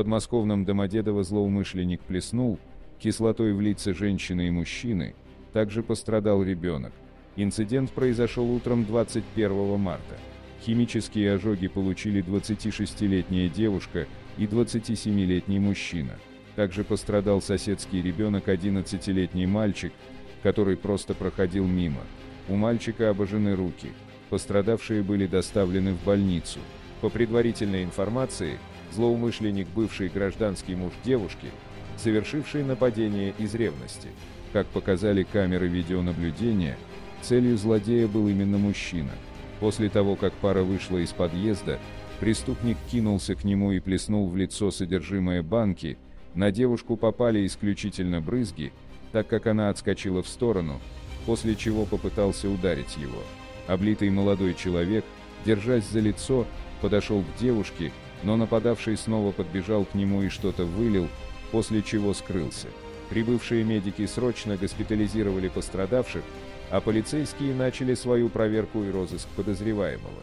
подмосковном Домодедово злоумышленник плеснул кислотой в лица женщины и мужчины, также пострадал ребенок. Инцидент произошел утром 21 марта. Химические ожоги получили 26-летняя девушка и 27-летний мужчина. Также пострадал соседский ребенок, 11-летний мальчик, который просто проходил мимо. У мальчика обожжены руки. Пострадавшие были доставлены в больницу. По предварительной информации, злоумышленник — бывший гражданский муж девушки, совершивший нападение из ревности. Как показали камеры видеонаблюдения, целью злодея был именно мужчина. После того, как пара вышла из подъезда, преступник кинулся к нему и плеснул в лицо содержимое банки. На девушку попали исключительно брызги, так как она отскочила в сторону, после чего попытался ударить его. Облитый молодой человек, держась за лицо, подошел к девушке, но нападавший снова подбежал к нему и что-то вылил, после чего скрылся. Прибывшие медики срочно госпитализировали пострадавших, а полицейские начали свою проверку и розыск подозреваемого.